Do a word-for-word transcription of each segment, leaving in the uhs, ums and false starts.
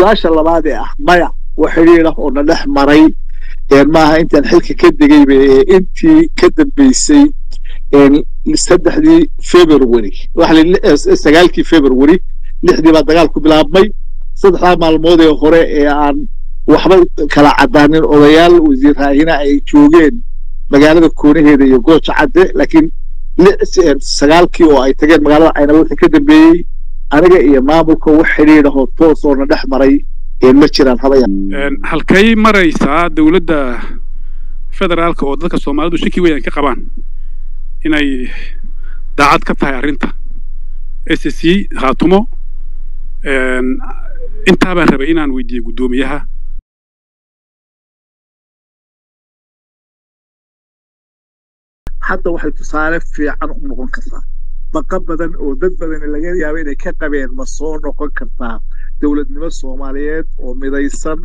سؤال الله بعد أحمد وحريره ونلح مري معها أنت الحلقة كده جايبة أنت كده بيسي يعني نستدح دي فبراير واحد استقالتي فبراير لحدي بعد قالكم بالعبي صدق مع الماضي وخرى عن وحبة كلا عدانين أوليال وزيرها هنا أي توجين مجالة كونه هذا يقول عدة لكن استقالتي وأي تجد مجالة أنا قلت كده بي أنا جاي ما بكون وحريره هالطوس ونلح مري halkay maraysaa dowladda federaalka oo dadka Soomaalidu shaki weyn ka qabaan inay daacad ka tahay arinta S S C haatumo een inta baan rabay inaan weydiiyo gudoomiyaha hadda waxay tusaale fiican u noqon kartaa baqabadan oo dad badan laga yaabo inay ka qabeen ma soo noqon kartaa دولتنا الصوماليات أو مديسن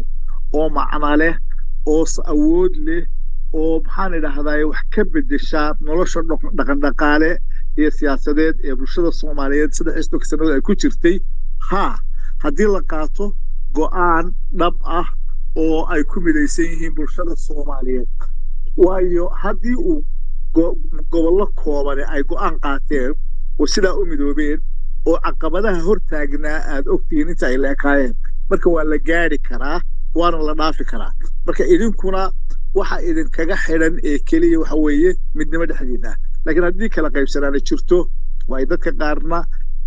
أو معمله أو سعود له أو بحاله هذا يحكب الدشاب نلاش نقد نقاله هي سياسات يبرشة الصوماليات سد استكسروا الكوتشرتي ها هذه لقاته قان نبأ أو أيكم مديسين برشة الصوماليات ويو هذه و قبل كوابر أيكم أنقاته وسلا أمدوبين oo aqabadaha hor taagna aad ogtiin inta ay leekaayeen marka waa la gaari karaa waana la dhaafi karaa marka idinkuna waxa idin kaga xiran ee kaliya waxa weeye midnimo dhexdeeda laakiin haddii kala qaybsanaan jirto way dadka qaarna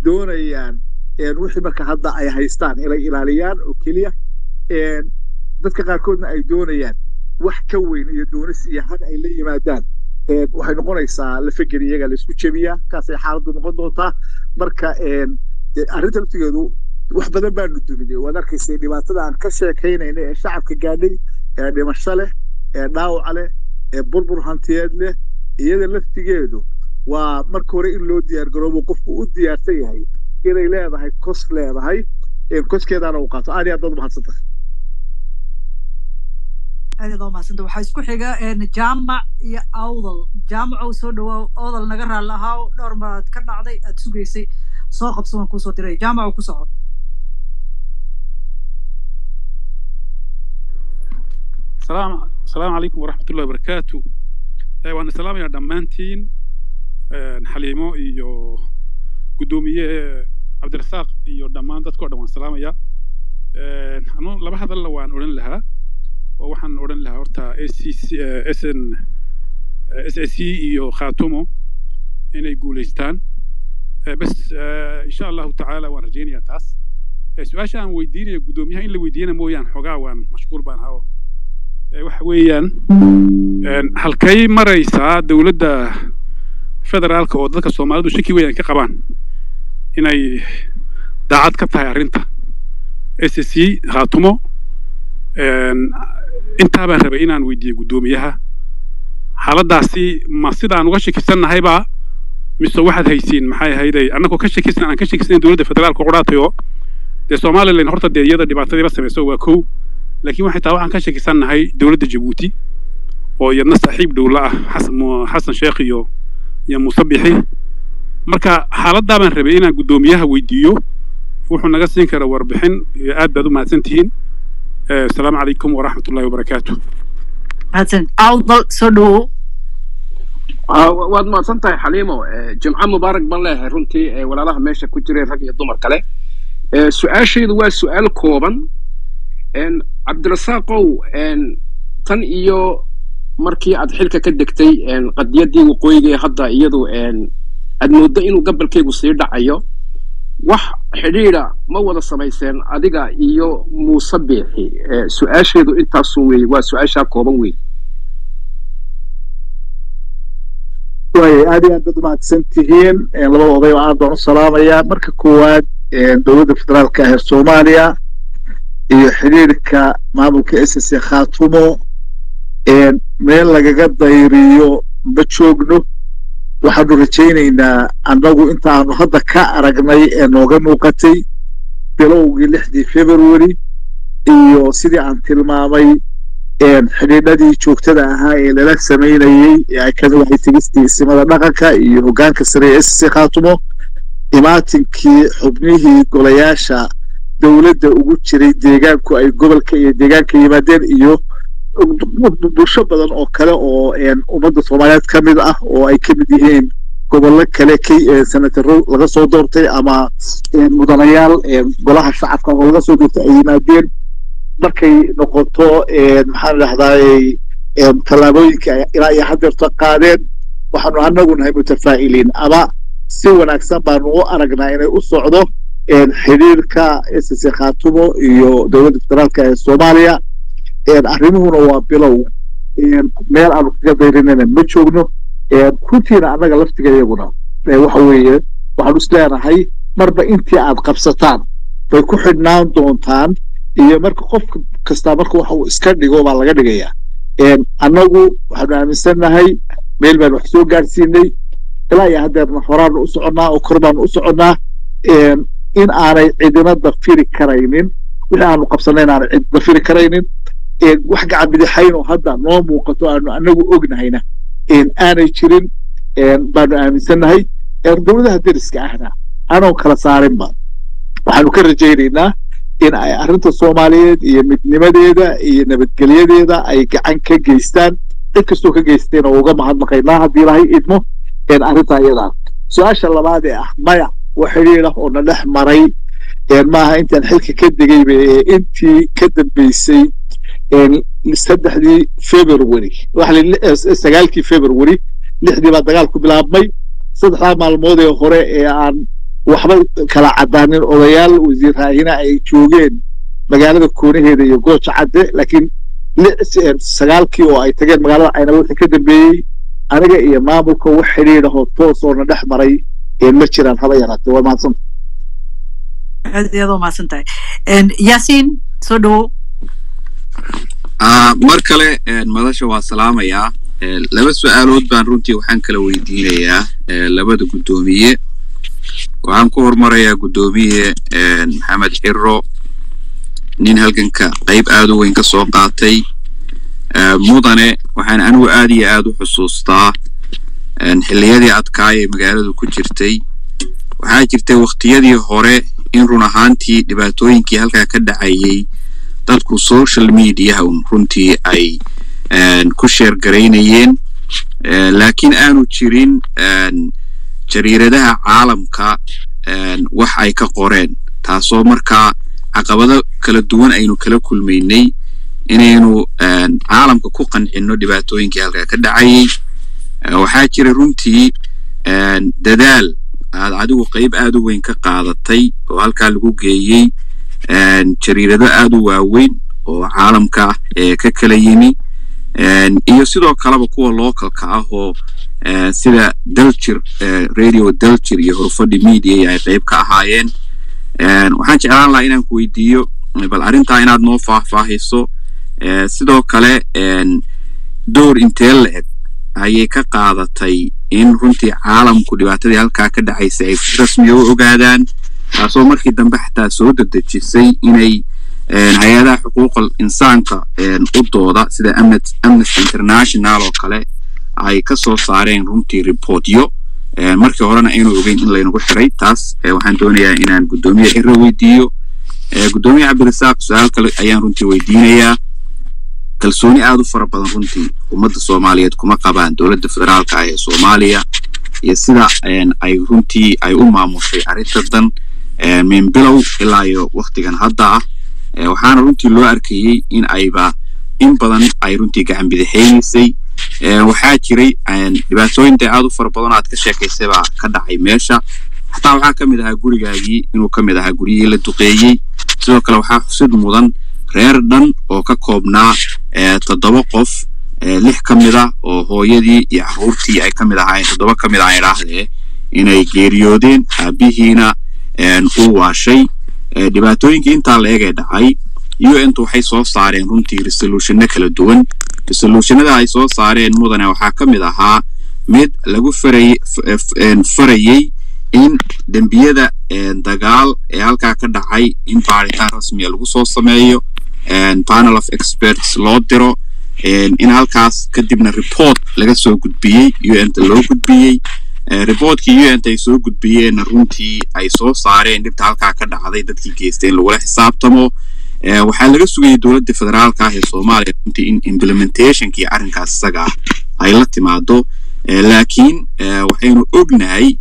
doonayaan ee wixii marka hadda ay haystaan inay ilaaliyaan oo kaliya ee dadka qaarkoodna ay doonayaan wax ka weyn iyo doonis iyo had ay la yimaadaan waxay noqonaysaa la fikir iyaga la isku jabiyaa kaasay xaaladu noqon doontaa marka een arrinta laftigeedu wax badan baa duminay waad arkaysay dhibaatada aan ka sheekaynayna ee shacabka gaadhay ee dhimasho leh ee dhaawac leh ee burbur hantiyeed leh iyada laftigeedu waa marka hore in loo diyaar garoobo qofku u diyaarsan yahay inay leedahay kos leedahay ee koskeedaana uu qaato aad iyo aad mahadsantahay أنا دوما سنتو حيسكو حاجة إن جامع يا أوضل جامع وصل وأوضل نجرها لها نورما تكرنا عضي تسوقيسي صاحب سوان كوسو تري جامع وكوسو سلام سلام عليكم ورحمة الله وبركاته أيوة أنا سلام يا دمانتين نحليمو يو قدومي عبد الرزاق يو دمان تذكر دوما سلام يا أنا لبحث الله وأنا أقول لها ووحن أورن لها أرتا إسن إسسي يو خاتمه إنه يقولستان بس إن شاء الله تعالى ورجيني أتاس سؤالش عن ويديني قدوميها إلا ويدينا مويان حقا وان مشكور بان هاو وحويان هالكي مريسا دولة فدرالك أو ضدك الصومال دو شكي ويان كقبان إنه داعات كتاها رنتا إسسي خاتمه inta baan rabay inaan weydiiyo gudoomiyaha xaaladaasi ma sidaan uga shakisannahay ba mise waxaad haysiin maxay hayday annagoo ka shakisan aan ka shakisan dowladda federaalka quraatayo ee Soomaaliland horta deeyada dhibaatadiiba sameeyay waa kow laakiin waxay taa waxaan ka shakisannahay dowladda Djibouti oo iyadna saaxiib dowla ah Xasan Sheekh iyo iyo Musabixi marka xaaladda baan rabay inaan gudoomiyaha weydiiyo wuxuu naga siin kara warbixin aad baad u mahadsantihiin السلام عليكم ورحمة الله وبركاته. حسن أفضل صدو. واد ما صنتي حليمو جمعة مبارك بالله رنتي ولا لها ماشي كتير رجع الضمر كله. سؤال شيء هو سؤال كوبن. إن عبد الرساقو إن تن إيو مركي عد حلكة كدكتي إن قد يدي وقوي حدا يدو إن المدين وقبل كي بصير دعيو. wax xiriira ma wada sameeyeen adiga iyo Musabiixi su'aasheedu intaas weey waa su'aasha kooban weey way adiga dad ma xantihiin labada oday oo aad u salaamaya marka koowaad dowladda federaalka ee Soomaaliya iyo xiriirka maamulka S S C Khaatumo ee meel lagaga dayriyo ma joogno waxaanu rajaynaynaa annagu inta aanu hadda ka aragnay ee nooga muuqatay bilowgii lixdii February iyo sidii aan tilmaamay ee xidhiidhadii joogtada ahaa ee lala sameynayay ee ay ka mid ahayd tegistii simada dhaqanka iyo hoggaanka sare ee S S C Khaatumo imaatinkii xubnihii golayaasha dawladda ugu jiray deegaanku ay gobolka iyo deegaanka yimaadeen iyo bulsho badan oo kale oo ummadda Soomaaliyeed ka mid ah oo ay ka mid yihiin gobollo kale ee sanadaro laga soo doortay ama mudanayaal golaha shacabka oo laga soo doortay ay yimaadeen markay noqoto maxaan rahdayay talaabooyinka ilaa iyo hadda qaadeen waxaanu anagu nahay mutafaa'iliin ama si wanaagsan baan u aragnaa inay u socdo xiriirka S S C Khartoum iyo dawladda federaalka ee Soomaaliya ee arrimuhuna waa bilow meel aan kaga beerinayna ma joogno runtiina anaga laftiga iyaguna waxa weeye waxaan isleeyahay marba intii aad qabsataan bay ku xidhnaan doontaan iyo marka qof kasta marka waxa uu iska dhigo baa laga dhigayaa anagu waxaan aaminsanahay meel baan wax soo gaarsiinay ilaa iyo haddeerna horaan u soconaa oo korbaan u soconaa in aanay cidina dafiri karaynin wixii aanu qabsanay in aanay cidina dafiri karaynin wax gacan bidixayn oo hadda noo muuqato aanu anagu ognahayna in aanay jirin baanu aaminsanahay dowladaha deriska ahna aanoo kala saarinba waxaanu ka rajaynaynaa in ay arrinta Soomaaliyeed iyo midnimadeeda iyo nabadgelyadeeda ay gacan ka geystaan cid kastoo ka geystayna uga mahadnaqaynaa haddii ilaahay idmo arrintaa iyadaa su-aasha labaad ee ah maya وحري له أن له مري معها أنت الحلقة كده جايبة أنت كده بيسي يعني نستدح دي فبراير وحلي استقالتي فبراير لحد ما تقالكوا بالعمي صدق مع الماضي وخرى عن وحبل كلا عدان الأريال وزيرها هنا أي توجين مجالة كونه هذا يقولش عدة لكن استقالتي وأي تجد مجالة أنا قلت كده بي أنا جاي ما بكو وحري له توصل له مري المشكلة الحضارية وما صنت. هذه هذا ما صنته. ياسين صدو. آه مركلة مدرسة والسلام يا. لبس سؤالات بان رنتي وحن كلويدين يا. لبده قدومية. وعم كور مريا قدومية محمد حرو. نين هالكن كقيب عادو وين كسوق عطي. موضنة وحن أنو عادي عادو حصوص طا. xilliyadii adkaayay magaalada ku jirtay waxa jirtay waqtiyadii hore in run ahaantii dhibaatooyinkii halka ka dhacayay dadku social media runtii ay ku share gareynayeen laakiin aanu jirin jariiradaha caalamka wax ay ka qoreen taasoo markaa caqabado kala duwan aynu kala kulmaynay inaynu caalamka ku qancinno dhibaatooyinkii halka ka dhacayay waxaa jira runtii dadaal aad adigu qayb aad u weyn ka qaadatay oo halka lagu geeyay jariirado aad u waaweyn oo caalamka ka kala yimi iyo sidoo kaleba kuwa localka ah oo sida Dalchir radio Dalchir iyo Hurufadhi media ay qayb ka ahaayeen waxaan jeclaan lahaa inaan ku weydiiyo bal arrintaa inaad noo faahfaahiso sidoo kale door intee leeg ayay ka qaadatay in runtii caalamku dhibaatadii halka ka dhacaysa ay rasmi u ogaadaan taasoo markii dambe xataa soo dadejisay inay hay'adaha xuquuqul insaanka u dooda sida Amnesty International oo kale ay ka soo saareen runtii reportyo markii horena aynu ogeyn in laynagu xiray taas waxaan doonayaa inaan guddoomiye Irra weydiiyo guddoomiye Cabdirasaaq su'aal kale ayaan runtii weydiinayaa kalsooni aad u fara badan runtii ummadda Soomaaliyeed kuma qabaan dawladda federaalka ee Soomaaliya iyo sida ay runtii ay u maamushay arrintan min bilow ilaa iyo waqtigan hadda ah waxaana runtii loo arkayay in ayba in badan ay runtii gacan bidixaynaysay waxaa jiray dhibaatooyinta aad u fara badan aad ka sheekaysay baa ka dhacay meesha xataa waxaa ka mid ahaa gurigaagii inuu ka mid ahaa guryihii la duqeeyey sidoo kale waxaa xusid mudan reer dhan oo ka koobnaa toddoba qof lix ka mid ah oo hooyadii iyo caruurtii ay ka mid ahaayeen toddoba ka mid ah ay raahdeen inay geeriyoodeen aabihiina uu waashay dhibaatooyinkii intaa la eeg ee dhacay U N tu waxay soo saareen runtii resolutionno kala duwan resolutionada ay soo saareen mudane waxaa ka mid ahaa mid lagu farayay in dambiyada dagaal ee halka ka dhacay in baaritaan rasmi ah lagu soo sameeyo panel of experts loo diro in halkaas kadibna report laga soo gudbiyay U N ta loo gudbiyay reportki U N ay soo gudbiyeen runtii ay soo saareen dibta halka ka dhacday dadkii geysteen lagula xisaabtamo waxaa laga sugay dawladda federaalka ah ee Soomaaliya runtii in implementationki arrinkaas isaga ay la timaado laakiin waxaynu ognahay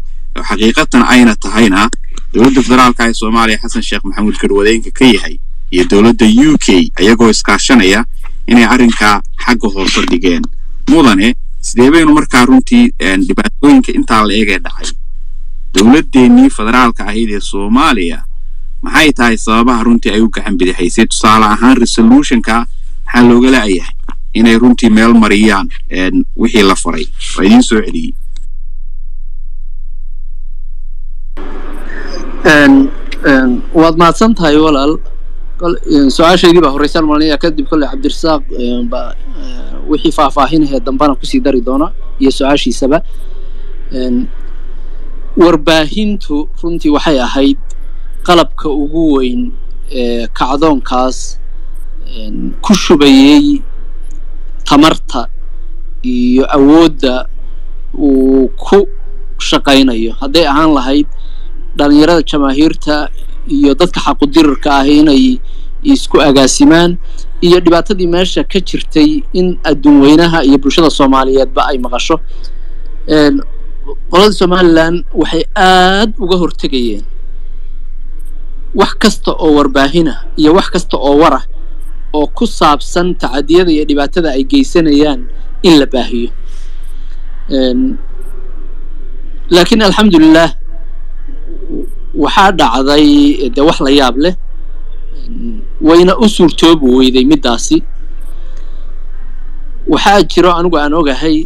xaqiiqatan ayna tahayna dawladda federaalka ah ee Soomaaliya Xasan Sheekh Maxamuud Garwadeenka ka yahay iyo dawladda U K ayagoo iskaashanaya inay arrinka xagga hoos u dhigeen mudane سيديبينو مركا رونتي ديباتوين كا انتا لأيغا داعي دولديني فدرالكا اهيدي الصوماليا محاي تاي صاباها رونتي ايوكا حنبدي حيسي تسالا هان ريسولوشن كا حالوغا لأيه اناي رونتي ميل مريان وحي لفري فايدين سوعدي ان ان واد ما سنتها يولال سؤال شيء بحر رسالة مالية كذب كل عبد الرزاق با وحي فافاهين هي دمبانا كسي داري دونا يسؤال شيء سبب ورباهين تو رنتي وحيا هيد قلب كأوجوين كعدون كاس كشو بيجي تمرتا يعود وكو شقينا يه هذا عن لهيد دانيرة جماهيرته iyo dadka xaq dirirka ah inay isku agaasimaan iyo dhibaatadii meesha ka jirtay in adduun weynaha iyo bulshada Soomaaliyeed ba ay maqasho een qolada Somaliland waxay aad uga hortagayeen wax kasta oo warbaahina iyo wax kasta oo wara oo ku saabsan tacaadiyada iyo dhibaatada ay geysanayaan in la baahiyo een laakiin alxamdulillah waxaa dhacday de wax la yaab leh wayna u suurtoob weeyday midaasi waxaa jiro anigu aan ogahay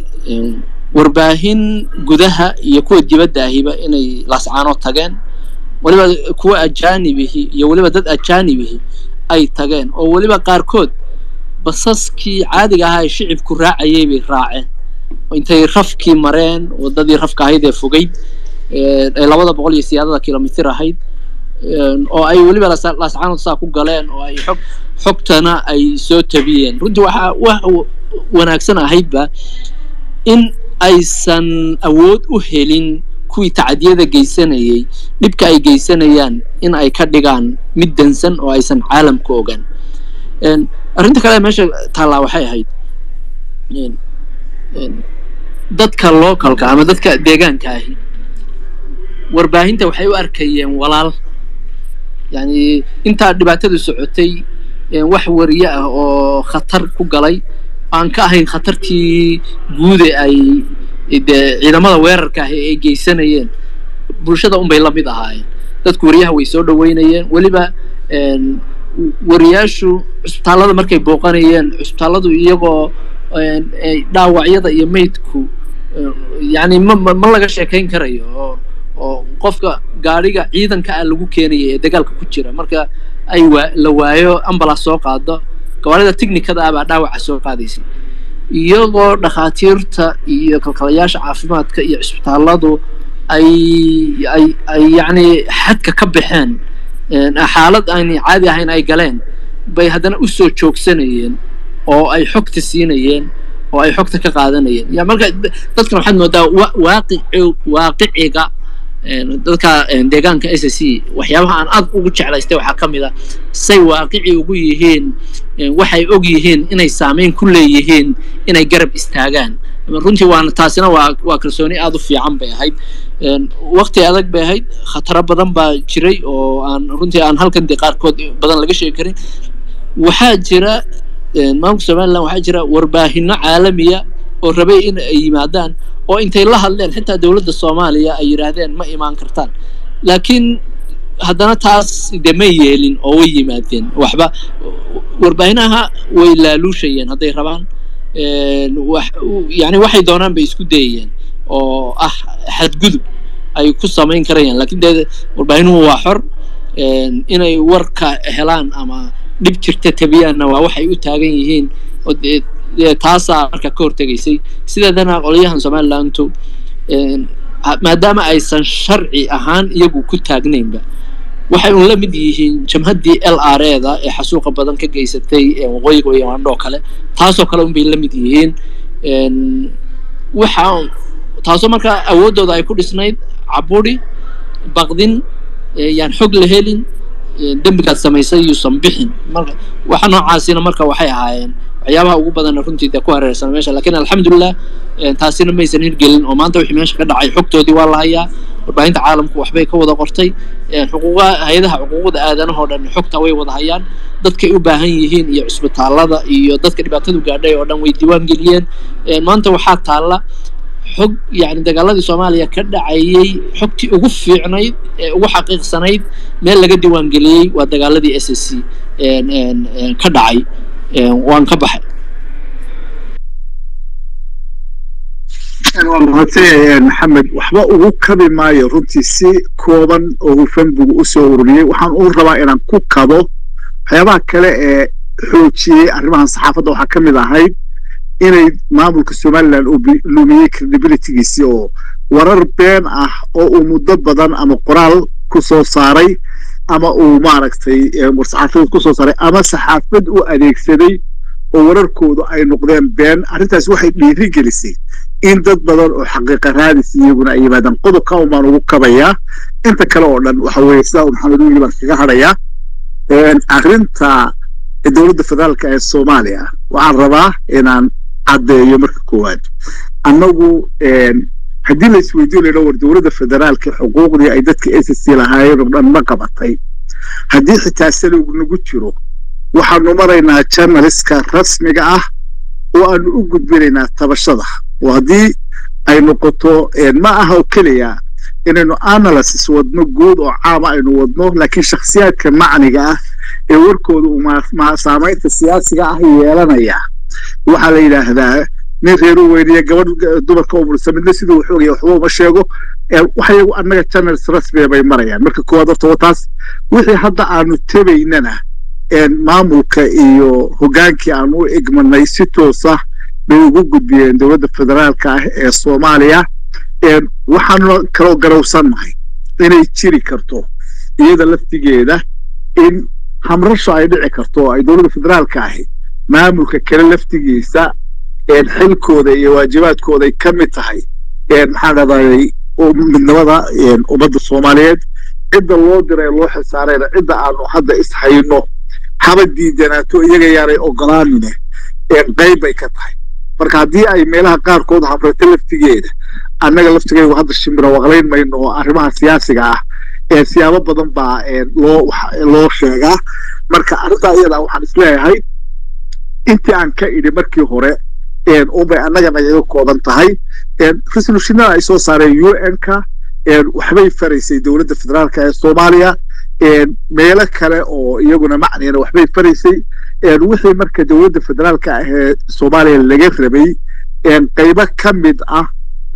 warbaahin gudaha iyo kuwa dibadda ahiba inay laascaano tageen waliba kuwa ajaanibihi iyo waliba dad ajaanibihi ay tageen oo waliba qaarkood basaskii caadiga ahaa shicibku raacayay bay raaceen intay rafkii mareen wadadii rafka ahayd ee fogayd ee labada boqol iyo siyaadada kilomitir ahayd oo ay waliba laascaano saa ku galeen oo ay xog xogtana ay soo tabiyeen runtii waxa wax wanaagsan ahaydba in aysan awood u helin kuwii tacadiyada geysanayay dhibka ay geysanayaan in ay ka dhigaan mid dansan oo aysan caalamka ogaan arrinta kale meesha taallaa waxay ahayd dadka localka ama dadka deegaanka ahi warbaahinta waxay u arkayeen walaal yani inta dhibaatadu socotay wax wariye ah oo khatar ku galay aan ka ahayn khatartii guud ee ay ciidamada weerarka ay geysanayeen bulshada umbay la mid ahaayeen dadku wariyaha way soo dhaweynayeen waliba een wariyaashu isbitaalada markay booqanayeen isbitaaladu iyagoo dhaawacyada iyo meydku yani ma ma laga sheekayn karayo oo qofka gaariga ciidanka lagu keenay ee dagaalka ku jira marka ay la waayo ambulance soo qaado gawaarida technical-da aba dhaawac soo qaadaysay iyagoo dhakhaatiirta iyo kalkalayaasha caafimaadka iyo isbitaaladu ay ay yani xadka ka bixeen xaalad aan caadi ahayn ay galeen bay haddana u soo joogsanayeen oo ay xogta siinayeen oo ay xogta ka qaadanayeen yaa marka dadkan waxaad moodaa waaqi waaqiciga dadka deegaanka S S C waxyaabaha aan aad ugu jeclaystay waxa kamida say waaqici ugu yihiin waxay og yihiin inay saameyn ku leeyihiin inay garab istaagaan runtii waan taasina waa waa kalsooni aad u fiican bay ahayd waqti adag bay ahayd khatar badan baa jiray oo aan runtii aan halkan qaarkood badan laga sheegi karin waxaa jira maamulka Soomaaliland waxaa jira warbaahinno caalamiya oo rabay in ay yimaadaan oo intay la hadleen xitaa dawladda Soomaaliya ay yiraahdeen ma iimaan kartaan laakiin haddana taas dema yeelin oo way yimaadeen waxba warbaahinnaha way laaluushayeen haday rabaan een wax yani waxay doonaan bay isku dayeen oo ah xadgudub ay ku sameyn karayaan laakiin warbaahinuhu waa xor een inay warka helaan ama dib jirta tabiyana waa waxay u taagan yihiin oo taasa marka ka hortagaysay sidadana qoliyahan Soomaaliland een maadaama aysan sharci ahaan iyagu ku taagnaynba waxay u la mid yihiin jamhaddii L R A-da ee xasuuqa badan ka geysatay ee waqooyiga iyo Mandho kale taasoo kale u bay la mid yihiin een waxa تاسو مركا أودو ذا يكون إسنايد عبودي بعدين يعني حق لهالين دم بكت سميسي يصبحين مركا وحنا عاسين مركا وحياهين أيامها وجبنا نفنتي دكوهر السنوية لكن الحمد لله تاسين ميسنير جيلن وما أنت وحماش كده عي حقته دي والله هي وبعدين عالم كوحبيك وده قرطي حقوقه هيدا حقوقه هذا نهار إن حقته ويوضع هيان ضدك يباهيهين يعصب تعلّض يضدك اللي بعتدو قاعد يوردن ويديوان جيلين ما أنت وحات تعلّ حق يعني دقالدي صوماليا كده عيي حقتي وقف عنايد وحقيق سنايد ما اللي قد وانجلي ودقالدي أساسي كده عي وان كبح. أنا والله محمد وحبا وكبي ما يرتدي سي كوبان أو فنبو أسورني وحن أوربا إن كوكابو حيبا كله حوشي أربعة صحافة ده حكمل هاي إني معمول كسمال للومي كريديبيليتيسي أو ورر بين أه أو مدبّضاً أما قرال كسر صاري أما أو معركتي مرصحفين كسر صاري أما صحافد وأديكسري ورر كودو أي نقدام بين أرتاز واحد ليرجلسي إن ضبّضاً حقيقة هذه سيجون أي بدن قدو كومار وكبيا أنت كلامنا وحويسنا ومحمد وجبر كهريا آخرين تا الدولة الفدرالية الصومالية وعربا إن عد يوم الكواد، النوع هدي اللي سويدي اللي لو الدولة الفدرالية حقوق دي عدتك أساسية لهاي رغم ما قبضتي، هدي حتى سلوا نقولشرو، وحنا مرينا كان رسك رسمي قاه، وأن وجود بيننا تبشرها، وهدي أي نقطة معها وكليا، إنه أنا لسه ودنا جود وعامة إنه ودنا، لكن شخصيات كمعني قاه، يوركود وما مع سامية السياسة قاه هي لنا إياه. waxa la yiraahdaa nin reer weynaa gabadh dumarka oo mursamada sidoo xoog iyo waxba ma sheego waxay anaga channel rasmi bay marayaan marka kooda horta taas wixii hadda aanu tabaynana een maamulka iyo hogaankii aanu u igmanay si toos ah bay ugu gudbiyeen dawladda federaalka ah ee Soomaaliya een waxaan kala garowsanahay inay jiri karto iyada laftigeeda in hamrasho ay dhici karto ay dawladda federaalka ah maamulka kala laftigiisa ee xilkooda iyo waajibaadkooda ay kamid tahay ee maxaadadii oo midnimada ee ummadda Soomaaliyeed cidda loo diray loo xisaareeyay cidda aan hadda isxayno xabadii janaato iyaga yaaray ogolaanine ee qayb ay ka tahay marka hadii ay meelaha qaar kood habrata laftigeeda anaga laftigeedu hadda shimbira waqlayn mayno arrimaha siyaasiga ah ee siyaabo badan baa ee loo loo sheega marka arrinta iyada waxaan isleeyahay أنت عنك إذا مركي هراء، إن أوبي أنا جمعي القادم تهاي، إن رسلوا شناء إسوا صاريو إنك، إن وحبي فريسي دولة الفدرال كاستوماليا، إن ميلك كلا أو يجونا معني أنا وحبي فريسي، إن وحي مركي دولة الفدرال كاستوماليا اللي جفر بي، إن قيبك كم بدأ،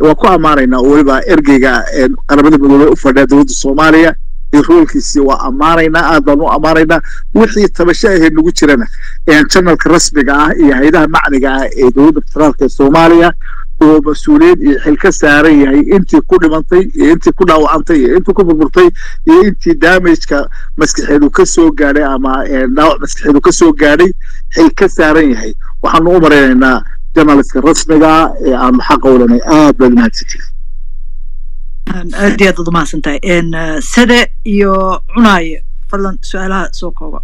وقع مارينا أولبا إرجيجا، إن قربت بدولة أفراد دولة الصومالية، يقولك سواء أمارينا أدنو أمارينا وحي التمشي هي نقولنا يعني كنا الرسمي جاه يعني ده معنى جاه دولة الفدرالية الصومالية ومسؤولين الحلقة السعرية يعني أنت كل منطقة أنت كل أوانطية أنت كل منطقة أنت دامج كمسك حلو كسو جاري أما نوع مسك حلو كسو جاري الحلقة السعرية يعني وحنومرنا جمال الرسمي جاه عم حقولنا آب للماتشين أدي أضمن سنتين إن سد يو عناي فلان سؤالها سوكوا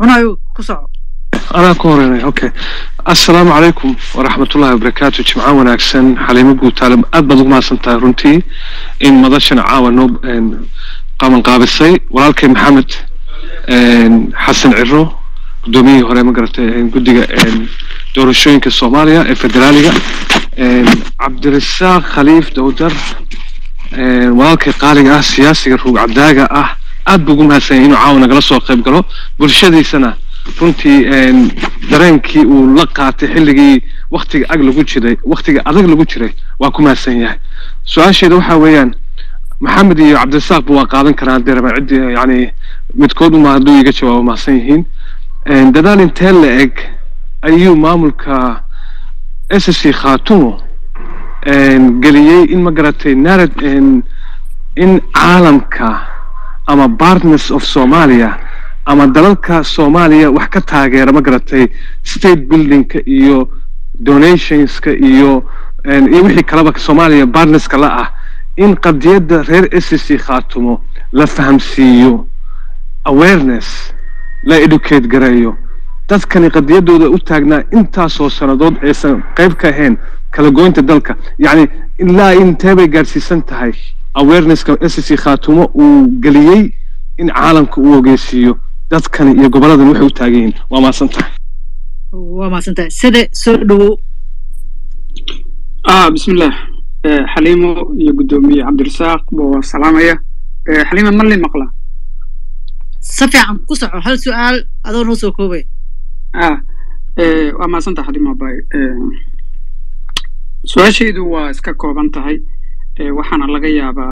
عنايو كسر أنا كوريني أوكي السلام عليكم ورحمة الله وبركاته معاون أكسن حليم جو تعلم أضمن سنتين رنتي إن مضشن عاون نوب إن قام القابل سي ولكن محمد إن حسن عرو دومي هراء مقرت إن قدي إن دور الشوين كالصومالية الفدرالية عبد الرزاق خليف دودر ولكن قالي اه سياسي روق عداقة اه اد بقوم هاسين انو عاونا قلصو قيب قلو برشادي سنة رنتي درينكي ولقاتي حلقي وقتي اقل قدشري وقتي اقل قدشري واكوم هاسين ياه سؤال شي دوحا ويان محمد يو عبد الرزاق بوا قادن كران دير عدي يعني متكودو ما دو يقشوا وما سيهين دادان انتهل لأك أيو ماملكا أساسي خاتمو إن قليي إن مقراتي نارد إن إن عالمكا أما بارتنس أوف صوماليا أما دلالكا صوماليا وحكا تاغير مقراتي ستيت بيلدينكا إيو donations ka iyo iyo wixii kalaba Soomaaliya partners kala ah in qadiyada reer S S C khaatumo la fahamsiiyo awareness la educate garayo dadkani qadiyadooda u taagna intaas oo sanadood aysan qayb ka ahayn kala goynta dalka yani ilaa intee bay gaarsiisan tahay awareness ka S S C khaatumo uu galiyay in caalamka uu ogeysiiyo dadkani iyo gobolladan waxay u taageen waa maasanta وما سنت سد سردو آه بسم الله أه حليمو يقدمي عبد الرزاق والسلامة يا أه حليمة ملي مقلة صفي عن قصة هل سؤال أدور سوكوبي آه, أه وما سنت حليمة باي أه سؤال شيء دو اسكاكو بنتهي أه وحنا لقيا با